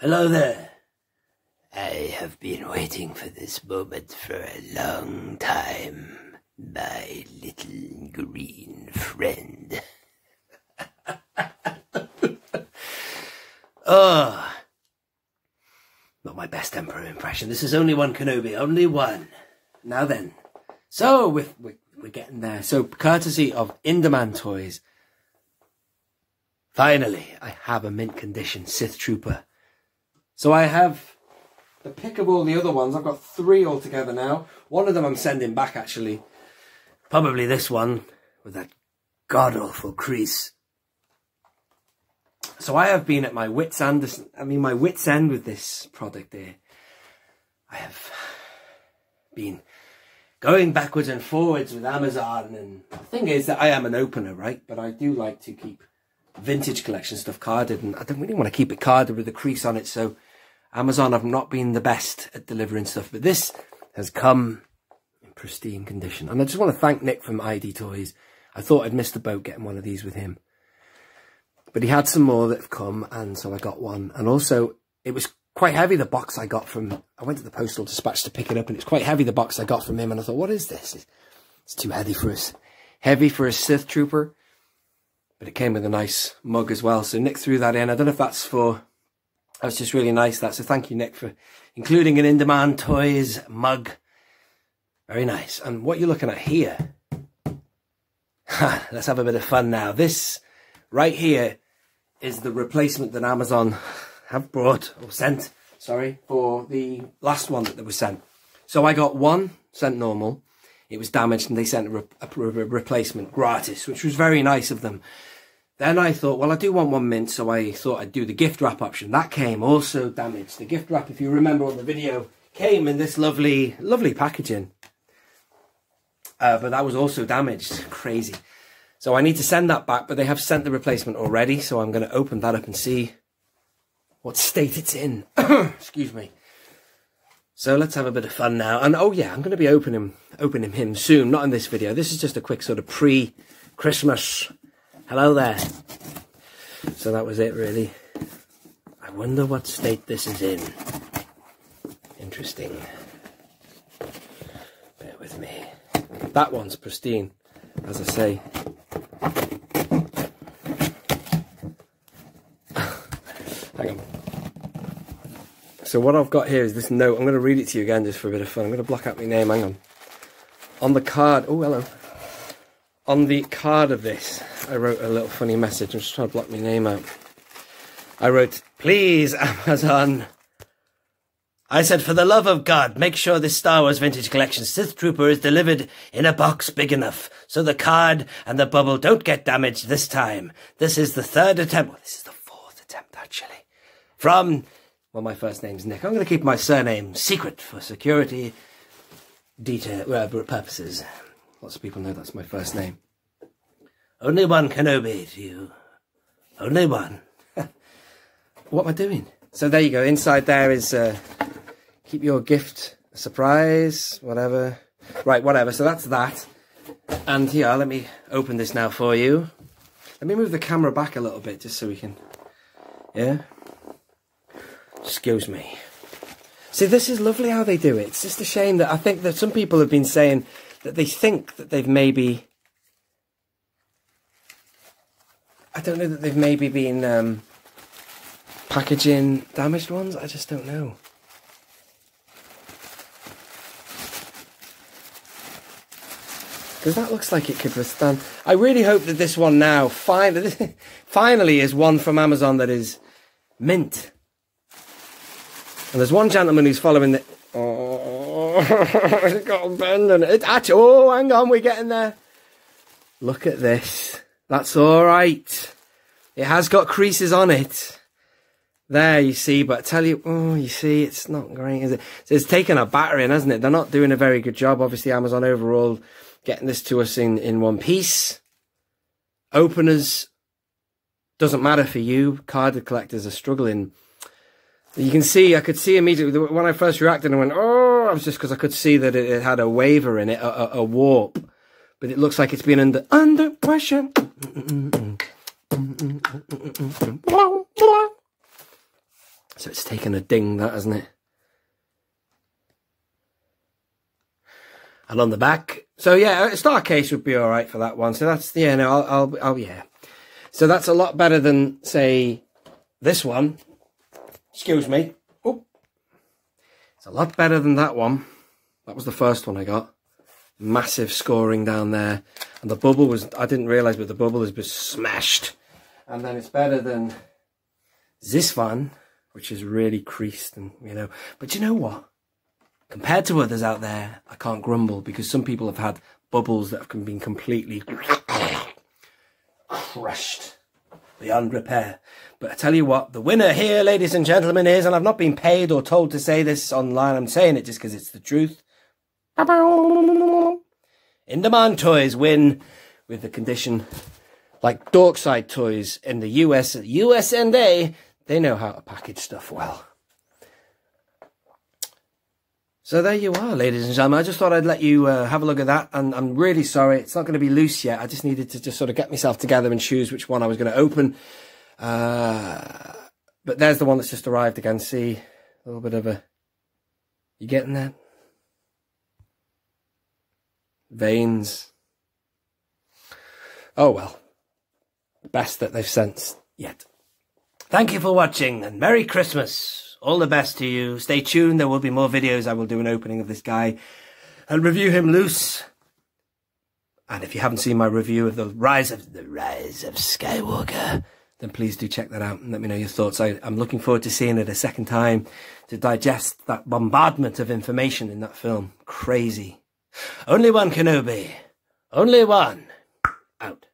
Hello there. I have been waiting for this moment for a long time, my little green friend. Oh, not my best Emperor impression. This is only one Kenobi, only one. Now then, so we're getting there. So courtesy of In Demand Toys, finally I have a mint condition Sith Trooper. So I have the pick of all the other ones. I've got three altogether now. One of them I'm sending back, actually. Probably this one with that god-awful crease. So I have been at my wits' end, with this product here. I have been going backwards and forwards with Amazon, and the thing is that I am an opener, right? But I do like to keep Vintage Collection stuff carded, and I don't really want to keep it carded with a crease on it, so Amazon have not been the best at delivering stuff, but this has come in pristine condition. And I just want to thank Nick from ID Toys. I thought I'd missed the boat getting one of these with him, but he had some more that have come, and so I got one. And also, it was quite heavy, the box I got from... I went to the postal dispatch to pick it up, and it's quite heavy, the box I got from him, and I thought, what is this? It's too heavy for us. Heavy for a Sith Trooper. But it came with a nice mug as well, so Nick threw that in. I don't know if that's for... That's just really nice, that. So thank you, Nick, for including an In Demand Toys mug. Very nice. And what you're looking at here... Let's have a bit of fun now. This right here is the replacement that Amazon have brought, or sent, sorry, for the last one that was sent. So I got one sent normal. It was damaged, and they sent a replacement gratis, which was very nice of them. Then I thought, well, I do want one mint, so I thought I'd do the gift wrap option. That came also damaged. The gift wrap, if you remember on the video, came in this lovely, lovely packaging. But that was also damaged. Crazy. So I need to send that back, but they have sent the replacement already, so I'm going to open that up and see what state it's in. Excuse me. So let's have a bit of fun now. And oh yeah, I'm going to be opening him soon, not in this video. This is just a quick sort of pre-Christmas. Hello there. So that was it really. I wonder what state this is in. Interesting. Bear with me. That one's pristine, as I say. Hang on. So what I've got here is this note. I'm going to read it to you again just for a bit of fun. I'm going to block out my name. Hang on. On the card. Oh, hello. On the card of this, I wrote a little funny message. I'm just trying to block my name out. I wrote, please, Amazon. I said, for the love of God, make sure this Star Wars Vintage Collection Sith Trooper is delivered in a box big enough so the card and the bubble don't get damaged this time. This is the third attempt. Well, this is the fourth attempt, actually. From... Well, my first name's Nick. I'm going to keep my surname secret for security purposes. Lots of people know that's my first name. Only one Kenobi to you. Only one. What am I doing? So there you go. Inside there is keep your gift a surprise, whatever. Right, whatever. So that's that. And yeah, let me open this now for you. Let me move the camera back a little bit just so we can... Yeah? Excuse me. See, this is lovely how they do it. It's just a shame that I think that some people have been saying that they think that they've maybe... I don't know that they've maybe been packaging damaged ones. I just don't know. Because that looks like it could withstand... I really hope that this one now finally is one from Amazon that is mint. And there's one gentleman who's following the... Oh, it's got a bend on it. Actually, oh, hang on, we're getting there. Look at this. That's all right. It has got creases on it. There, you see, but I tell you... Oh, you see, it's not great, is it? So it's taken a battering, hasn't it? They're not doing a very good job. Obviously, Amazon overall getting this to us in one piece. Openers, doesn't matter for you. Carded collectors are struggling... You can see, I could see immediately, when I first reacted, I went, oh, it was just because I could see that it had a waver in it, a warp. But it looks like it's been under pressure. So it's taken a ding, that, hasn't it? And on the back. So yeah, a star case would be all right for that one. So that's, yeah, no, I'll yeah. So that's a lot better than, say, this one. Excuse me. Oh, it's a lot better than that one. That was the first one I got. Massive scoring down there. And the bubble was, I didn't realise, but the bubble has been smashed. And then it's better than this one, which is really creased and, you know. But you know what? Compared to others out there, I can't grumble, because some people have had bubbles that have been completely crushed beyond repair. But I tell you what, the winner here, ladies and gentlemen, is, and I've not been paid or told to say this online, I'm saying it just because it's the truth. In Demand Toys win with the condition, like Dorkside Toys in the US and they know how to package stuff well. So there you are, ladies and gentlemen. I just thought I'd let you have a look at that. And I'm really sorry, it's not going to be loose yet. I just needed to just sort of get myself together and choose which one I was going to open. But there's the one that's just arrived again. See, a little bit of a... You getting that? Veins. Oh, well. Best that they've sensed yet. Thank you for watching, and Merry Christmas. All the best to you. Stay tuned. There will be more videos. I will do an opening of this guy and review him loose. And if you haven't seen my review of the Rise of Skywalker, then please do check that out and let me know your thoughts. I'm looking forward to seeing it a second time to digest that bombardment of information in that film. Crazy. Only one Kenobi. Only one. Out.